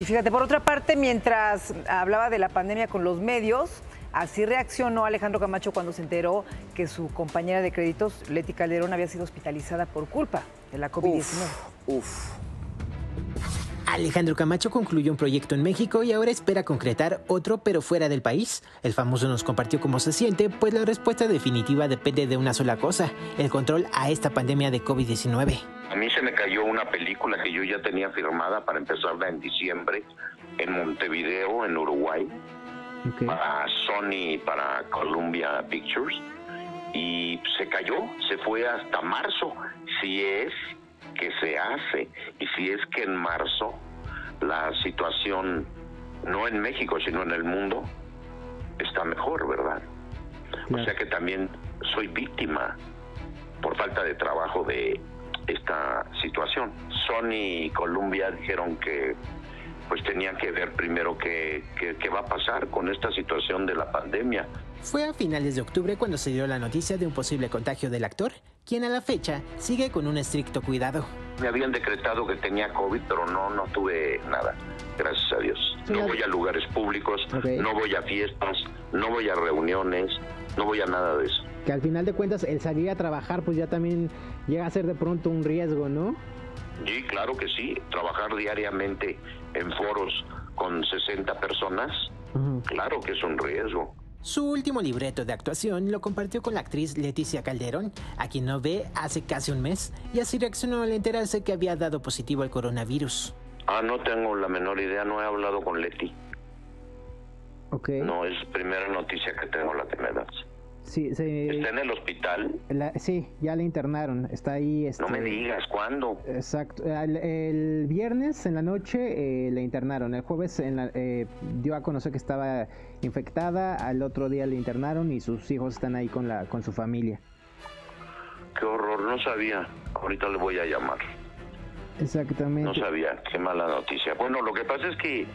Y fíjate, por otra parte, mientras hablaba de la pandemia con los medios, así reaccionó Alejandro Camacho cuando se enteró que su compañera de créditos, Lety Calderón, había sido hospitalizada por culpa de la COVID-19. Alejandro Camacho concluyó un proyecto en México y ahora espera concretar otro, pero fuera del país. El famoso nos compartió cómo se siente, pues la respuesta definitiva depende de una sola cosa: el control a esta pandemia de COVID-19. A mí se me cayó una película que yo ya tenía firmada para empezarla en diciembre en Montevideo, en Uruguay, para Sony, para Columbia Pictures, y se cayó, se fue hasta marzo, si es que se hace, y si es que en marzo la situación, no en México, sino en el mundo, está mejor, ¿verdad? O sea que también soy víctima por falta de trabajo de esta situación. Sony y Columbia dijeron que pues tenían que ver primero qué va a pasar con esta situación de la pandemia. Fue a finales de octubre cuando se dio la noticia de un posible contagio del actor, quien a la fecha sigue con un estricto cuidado. Me habían decretado que tenía COVID, pero no tuve nada, gracias a Dios. No voy a lugares públicos, no voy a fiestas, no voy a reuniones, no voy a nada de eso. Que al final de cuentas el salir a trabajar pues ya también llega a ser de pronto un riesgo, ¿no? Sí, claro que sí. Trabajar diariamente en foros con 60 personas, claro que es un riesgo. Su último libreto de actuación lo compartió con la actriz Leticia Calderón, a quien no ve hace casi un mes, y así reaccionó al enterarse que había dado positivo al coronavirus. No tengo la menor idea, no he hablado con Leti. No, es primera noticia que tengo, la que me das. Sí, ¿está en el hospital? Sí, ya la internaron, está ahí. No me digas, ¿cuándo? Exacto, el viernes en la noche la internaron, el jueves dio a conocer que estaba infectada, al otro día la internaron y sus hijos están ahí con su familia. Qué horror, no sabía, ahorita le voy a llamar. Exactamente. No sabía, qué mala noticia. Bueno, lo que pasa es que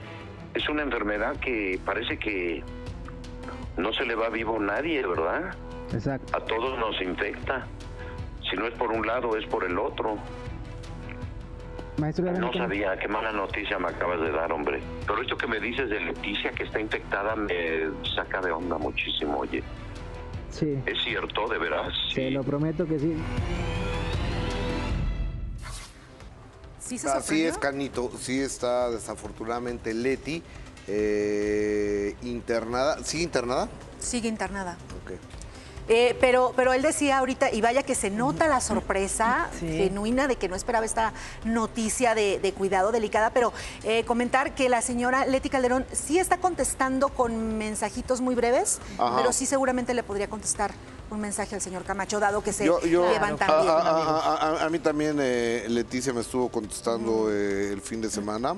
es una enfermedad que parece que no se le va vivo a nadie, ¿verdad? Exacto. A todos nos infecta. Si no es por un lado, es por el otro. Maestro, no sabía, qué mala noticia me acabas de dar, hombre. Pero esto que me dices de Leticia que está infectada me saca de onda muchísimo, oye. Sí. ¿Es cierto, de veras? Sí. Te lo prometo que sí. ¿Sí se sorprendió? Así es, Canito. Sí está desafortunadamente Leti. ¿Internada? ¿Sigue internada? Sigue internada. Pero él decía ahorita, y vaya que se nota la sorpresa genuina de que no esperaba esta noticia de cuidado delicada, pero comentar que la señora Lety Calderón sí está contestando con mensajitos muy breves, pero sí seguramente le podría contestar un mensaje al señor Camacho, dado que se levantan bien. A mí también Leticia me estuvo contestando el fin de semana.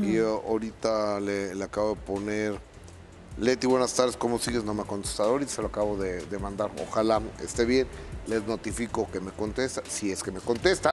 Y ahorita le acabo de poner: Leti, buenas tardes, ¿cómo sigues? No me ha contestado y se lo acabo de mandar. Ojalá esté bien, les notifico que me contesta, si es que me contesta.